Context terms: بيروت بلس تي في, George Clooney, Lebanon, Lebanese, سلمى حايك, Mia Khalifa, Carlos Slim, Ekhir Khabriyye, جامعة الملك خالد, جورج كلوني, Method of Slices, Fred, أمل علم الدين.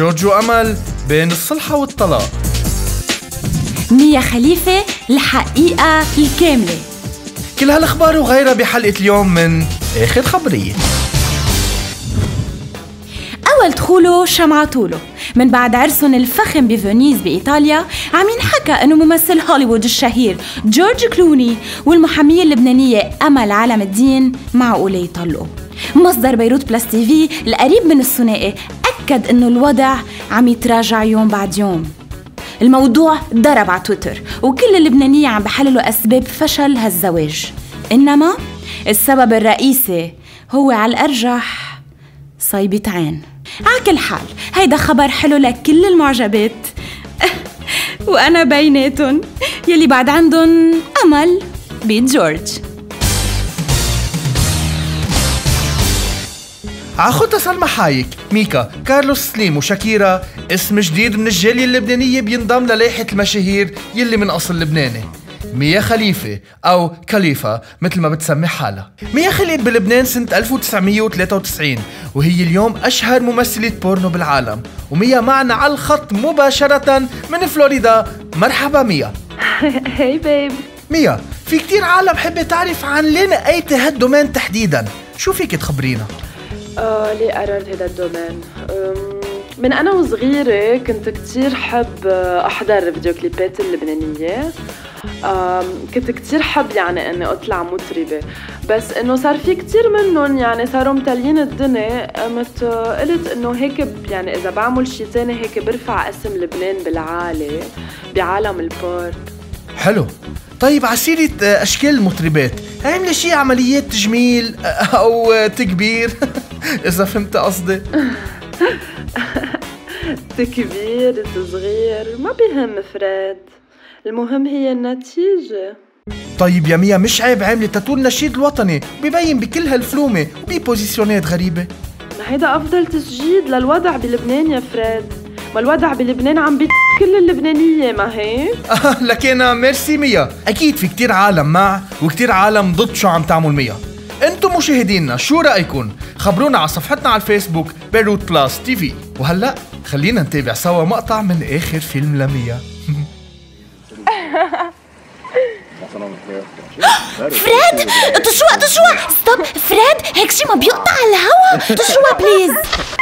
جورج وأمل بين الصلحة والطلاق. ميا خليفة الحقيقة الكاملة. كل هالأخبار وغيرها بحلقة اليوم من آخر خبرية. أول دخوله شمعة طوله، من بعد عرسهم الفخم بفينيز بإيطاليا، عم ينحكى إنه ممثل هوليوود الشهير جورج كلوني والمحامية اللبنانية أمل علم الدين معقولة يطلقوا. مصدر بيروت بلس تي في القريب من الثنائي أكد إنه الوضع عم يتراجع يوم بعد يوم. الموضوع ضرب على تويتر وكل اللبنانية عم بحللوا أسباب فشل هالزواج، إنما السبب الرئيسي هو على الأرجح صيبة عين. على كل حال هيدا خبر حلو لكل المعجبات وأنا بيناتن يلي بعد عندن أمل بيت جورج. عخوتها سلمى حايك، ميكا، كارلوس سليم وشاكيرا اسم جديد من الجالية اللبنانية بينضم للائحة المشاهير يلي من أصل لبناني. ميا خليفة أو كليفة مثل ما بتسمي حالها. ميا خلقت بلبنان سنة 1993 وهي اليوم أشهر ممثلة بورنو بالعالم، وميا معنا على الخط مباشرة من فلوريدا. مرحبا ميا. هاي بيب. ميا، في كتير عالم حابة تعرف عن ليه نقيتي هالدومين تحديدا، شو فيك تخبرينا؟ ليه قررت هذا الدومين؟ من أنا وصغيرة كنت كتير حب أحضر فيديو كليبات اللبنانية، كنت كتير حب يعني اني اطلع مطربه، بس انه صار في كتير منهم يعني صاروا متليين الدنيا، قمت قلت انه هيك يعني اذا بعمل شيء ثاني هيك برفع اسم لبنان بالعالي بعالم البورب. حلو. طيب عسيرة اشكال المطربات، عامله شيء عمليات تجميل او تكبير اذا فهمت قصدي؟ تكبير تصغير ما بهم فريد، المهم هي النتيجة. طيب يا ميا، مش عيب عاملة تاتو النشيد الوطني ببين بكل هالفلومة وببوزيشنات غريبة؟ ما هيدا أفضل تسجيل للوضع بلبنان يا فريد، ما الوضع بلبنان عم بيت كل اللبنانية ما هيك؟ لكن ميرسي ميا، أكيد في كتير عالم مع وكتير عالم ضد شو عم تعمل ميا. أنتم مشاهدينا شو رأيكم؟ خبرونا على صفحتنا على الفيسبوك بيروت بلس تي في. وهلأ خلينا نتابع سوا مقطع من آخر فيلم لميا. فريد تشوى تشوى ستوب، فريد هيك شي ما بيقطع الهوا، تشوى بليز.